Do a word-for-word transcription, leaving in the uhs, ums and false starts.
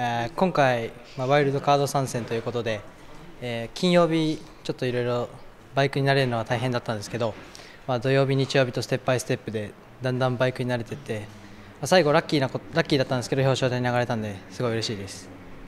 えー、今回、まあ、ワイルドカード参戦ということで、えー、金曜日、ちょっといろいろバイクに慣れるのは大変だったんですけど、まあ、土曜日、日曜日とステップバイステップでだんだんバイクに慣れていって、まあ、最後ラッキーな、ラッキーだったんですけど表彰台に流れたんですごい嬉しいです。